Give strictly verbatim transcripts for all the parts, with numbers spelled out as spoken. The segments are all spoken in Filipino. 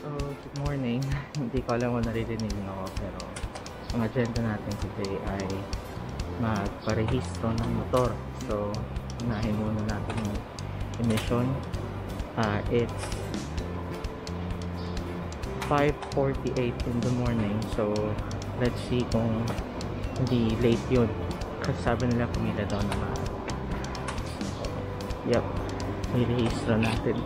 So, good morning. Hindi ko alam kung naririnig niyo ako, pero ang agenda natin today ay magparehistro ng motor. So, unahin muna natin yung emission. Uh, it's five forty-eight in the morning. So, let's see kung hindi late yun. Kasi sabi nila pumila daw naman. Yep, nirehistro natin.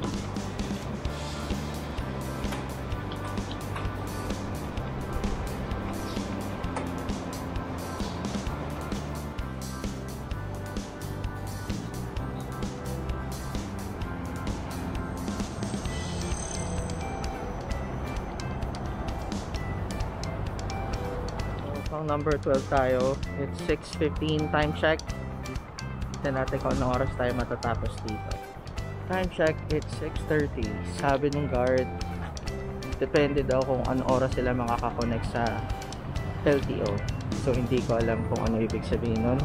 Number twelve tayo. It's six fifteen time check. Tignan natin kung anong oras tayo matatapos dito. Time check, it's six thirty. Sabi ng guard, depende daw kung anong oras sila makakakonect sa L T O. So hindi ko alam kung ano ibig sabihin nun.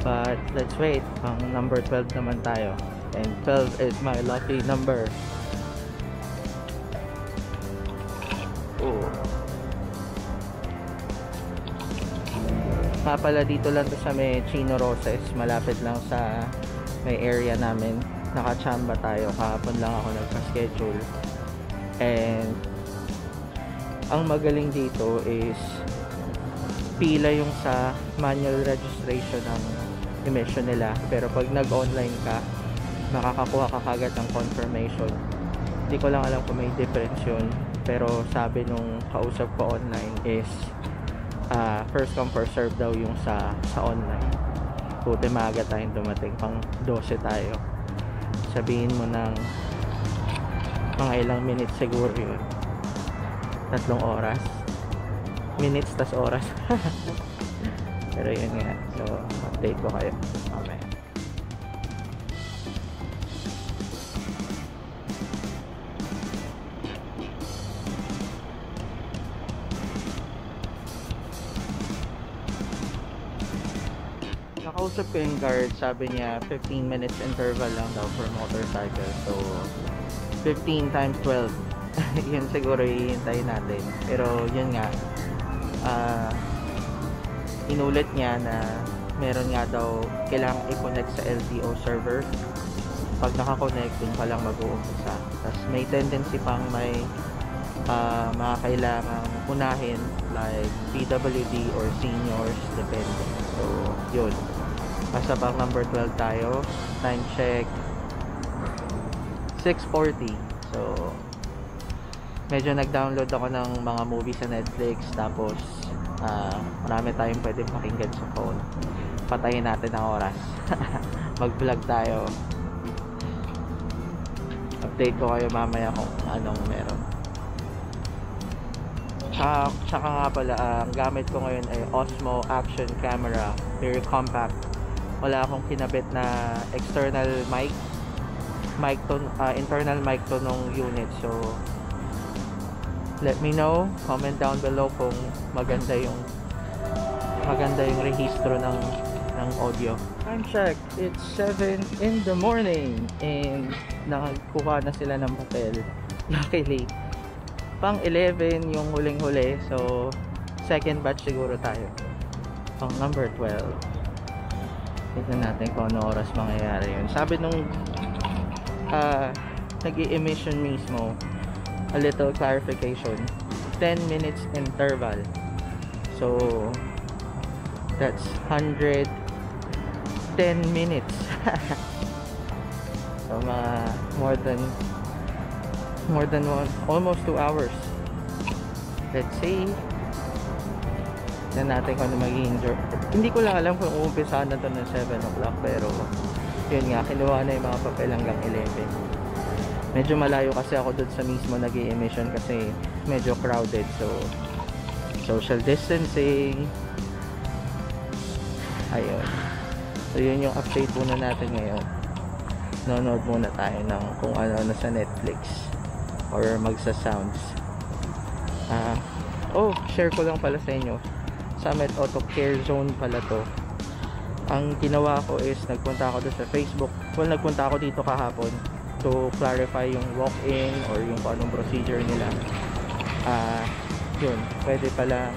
But let's wait. Pang number twelve naman tayo. And twelve is my lucky number. Oh. Nga pala dito lang to sa may Chino Roses, malapit lang sa may area namin. Nakachamba tayo, kahapon lang ako nagpa-schedule. And ang magaling dito is pila yung sa manual registration ng emission nila, pero pag nag-online ka makakakuha ka agad ng confirmation. Hindi ko lang alam kung may difference yun, pero sabi nung kausap ko online is Uh, first come first serve daw yung sa sa online. Buti maaga tayong dumating, pang twelve tayo. Sabihin mo ng mga ilang minutes siguro yun, tatlong oras minutes tas oras. Pero yun nga, so update ko kayo. Okay. Nakausap ko yung guard, sabi niya fifteen minutes interval lang daw for motorcycle. So, fifteen times twelve. Yun siguro ihintayin natin. Pero yun nga, uh, inulit niya na meron nga daw kailangang i-connect sa L T O server. Pag naka-connect, dun palang mag-uumpisa. Tapos may tendency pang may uh, mga kailangang unahin like P W D or seniors, depende. So, yun. Nasa pang number twelve tayo. Time check six forty. So medyo nag-download ako ng mga movies sa Netflix. Tapos uh, marami tayong pwedeng pakinggan sa phone. Patayin natin ang oras. Mag-vlog tayo. Update ko kayo mamaya kung anong meron. Tsaka, tsaka nga pala, ang uh, gamit ko ngayon ay Osmo Action Camera. Very compact. Wala akong kinabit na external mic mic to, uh, internal mic to nung unit. So let me know, comment down below kung maganda yung maganda yung rehistro ng ng audio. Time check, it's seven in the morning and nakakuha na sila ng papel. Luckily pang eleven yung huling-huli, so second batch siguro tayo. Pang number twelve. Tignan natin kung ano oras mangyayari yun. Sabi nung uh, nag-i-emission mismo, a little clarification, ten minutes interval. So that's one hundred ten minutes. So uh, more than more than one, almost two hours. Let's see na natin kung ano magiging job. Hindi ko lang alam kung uumpisaan na ito ng seven o'clock, pero yun nga, kinuha na yung mga papel hanggang eleven. Medyo malayo kasi ako doon sa mismo nag-i-emission kasi medyo crowded, so social distancing. Ayun, so yun yung update muna natin ngayon. Nanonood muna tayo ng kung ano-ano sa Netflix or magsa-sounds. uh, oh, share ko lang pala sa inyo, Summit Auto Care Zone pala to. Ang ginawa ko is nagpunta ako doon sa Facebook. Well, nagpunta ako dito kahapon. to clarify yung walk-in or yung kung anong procedure nila, uh, yun, pwede palang,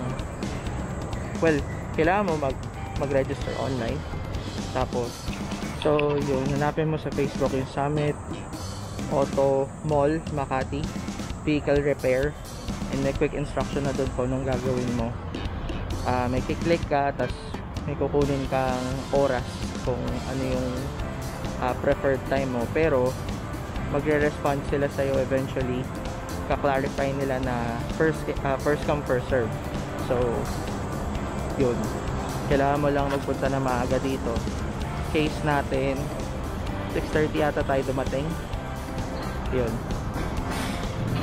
well, kailangan mo mag, mag-register online. Tapos, so yun, hanapin mo sa Facebook yung Summit Auto Mall Makati Vehicle Repair, and may quick instruction na doon po nung gagawin mo. Uh, may kiklik ka, tapos may kukunin kang oras kung ano yung uh, preferred time mo, pero magre-respond sila sa'yo eventually. Kaklarify nila na first, uh, first come first serve. So yun, kailangan mo lang magpunta na maaga dito. Case natin six thirty yata tayo dumating. Yun,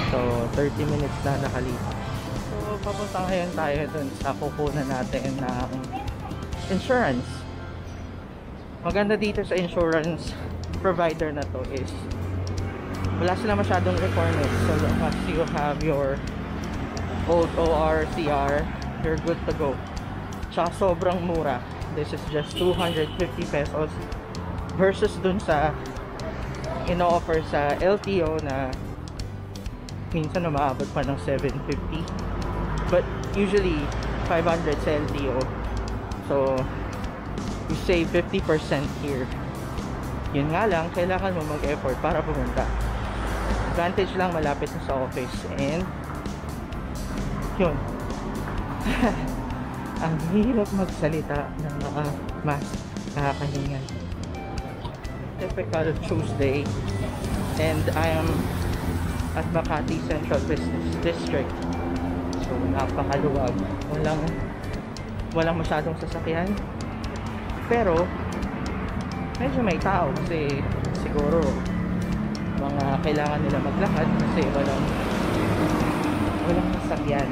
so thirty minutes na nakalipas. So papunta ngayon tayo dun sa kukunan natin ng insurance. Maganda dito sa insurance provider na to is wala sila masyadong requirements. So long as you have your old O R C R, you're good to go. Tsaka sobrang mura. This is just two hundred fifty pesos versus dun sa ino-offer sa L T O na minsan na maabot pa ng seven fifty. But usually five hundred sa L T O. So you save fifty percent here. Yun nga lang, kailangan mo mag-effort para pumunta. Advantage lang, malapit na sa office. And yun. Ang hirap magsalita ng uh, mas nakakahingan. Typical Tuesday, and I am at Makati Central Business District. So napakaluwag, walang walang masyadong sasakyan, pero medyo may tao kasi siguro mga kailangan nila maglakad kasi walang walang sasakyan.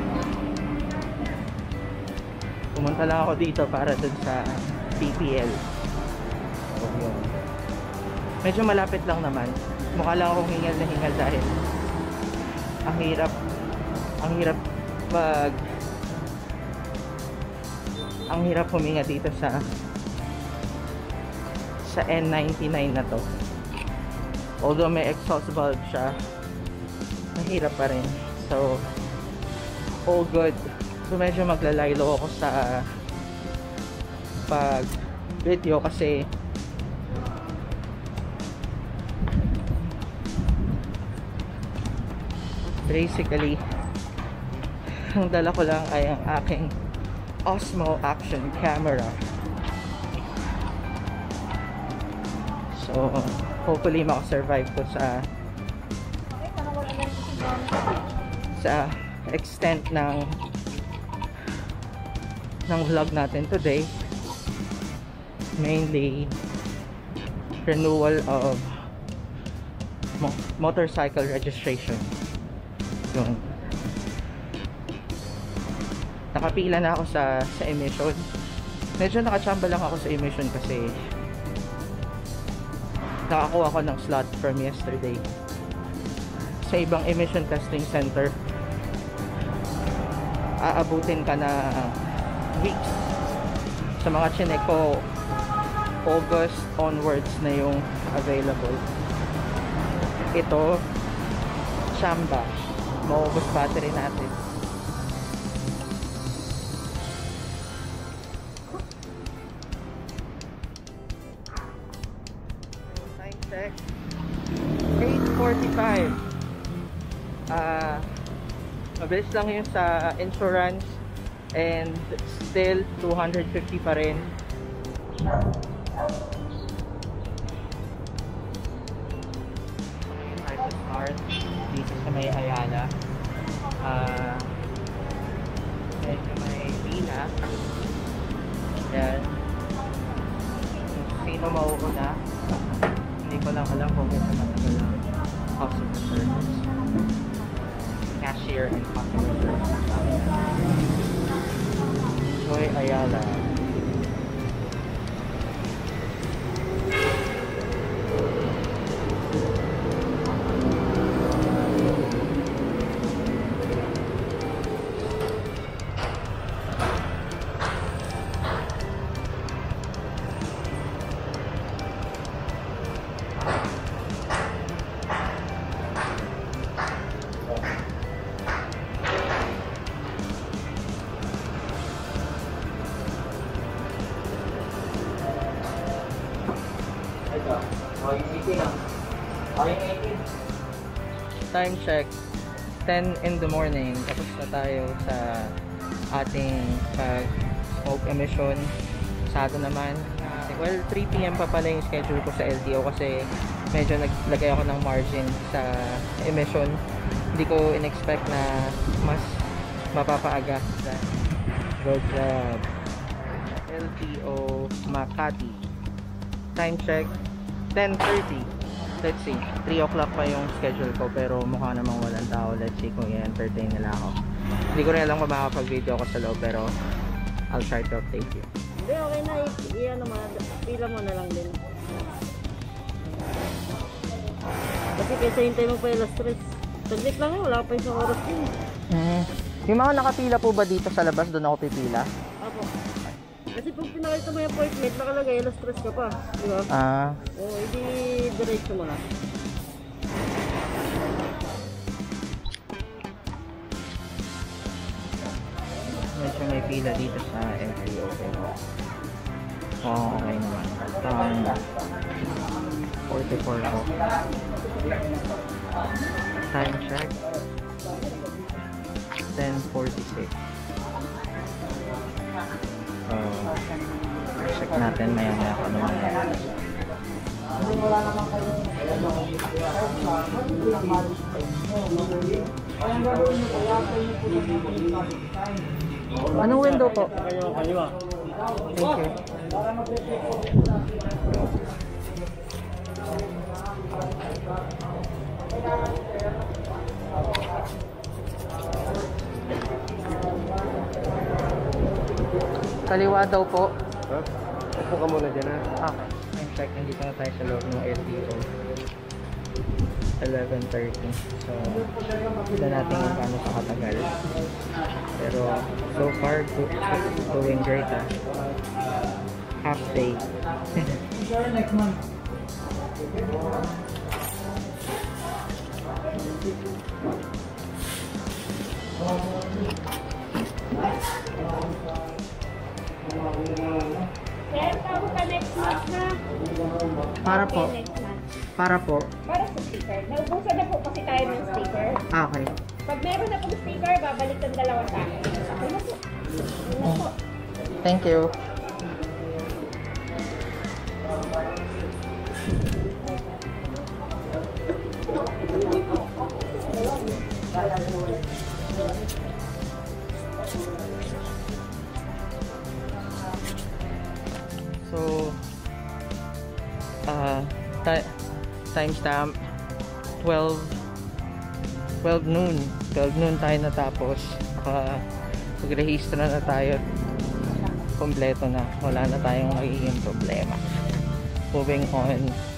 Pumunta lang ako dito para dun sa P P L. So, yun. Medyo malapit lang naman. Mukha lang akong hingal na hingal dahil ang hirap ang hirap mag ang hirap huminga dito sa sa N ninety-nine na to. Although may exhaust valve siya, mahirap pa rin. So all good. So medyo maglalaylo ako sa pag video kasi basically ang dala ko lang ay ang aking Osmo Action Camera. So hopefully makasurvive ko sa sa extent ng ng vlog natin today, mainly renewal of mo motorcycle registration. Yung nakapila na ako sa, sa emission. Medyo nakachamba lang ako sa emission kasi nakakuha ako ng slot from yesterday sa ibang emission testing center. Aabutin ka na weeks. Sa mga chinek ko, August onwards na yung available. Ito, chamba. Maubos battery natin. Time check. eight forty-five. Ah, mabilis lang yun sa insurance. And still two hundred fifty pa rin. Try to start dito sa may Ayala. Uh, dito may Pina. Yan. Sino mauuna? Hindi ko lang alam kung may matagal na customer service. Cashier and customer service. Ayala. Time check, ten in the morning. Tapos na tayo sa ating pag smoke emission. Sado naman. Well, three p m pa pala yung schedule ko sa L T O kasi medyo naglagay ako ng margin sa emission. Hindi ko in-expect na mas mapapaaga sa road job. L T O Makati. Time check, ten thirty. Let's see, three o'clock pa yung schedule ko pero mukha namang walang tao. Let's see kung i-entertain nila ako. Hindi ko rin alam kung makakapag-video ako sa loob pero I'll try to update you. Hindi, okay na. I-ano mo, pila mo na lang din. Kasi kaysa hintay mo pa yung last race. Saglit lang yun, wala pa yung oras din. Mm. Yung mga nakapila po ba dito sa labas, doon ako pipila? Apo. Kasi pag pinakita mo yung appointment, nakalagay, alas tres ka pa. Diba? Ah. Oo, hindi diretso mo na. Medyo may pila dito sa L T O. Oo, okay naman. Tawang forty-four ako. Time check. ten forty-six. Uh, check natin maya maya kung ano naman. Anong window po? Thank you. Kaliwa daw po. Huh? Upo ka muna dyan ha. Okay. In fact, nandito na tayo sa loob ng L T O. eleven thirty. So, hindi natin kung paano sa katagal. Pero, so far, do, doing great ha. Half day. Next month. Para po. Para po. Para sa sticker. Naubusan na po kasi tayo ng sticker. Okay. Pag meron na pong sticker, babalik ang dalawa sa akin. Okay na po. Yun na po. Thank you. So, uh, timestamp, twelve noon. twelve noon tayo natapos. Uh, Mag-rehistra na tayo. Kompleto na. Wala na tayong magiging problema. Moving on.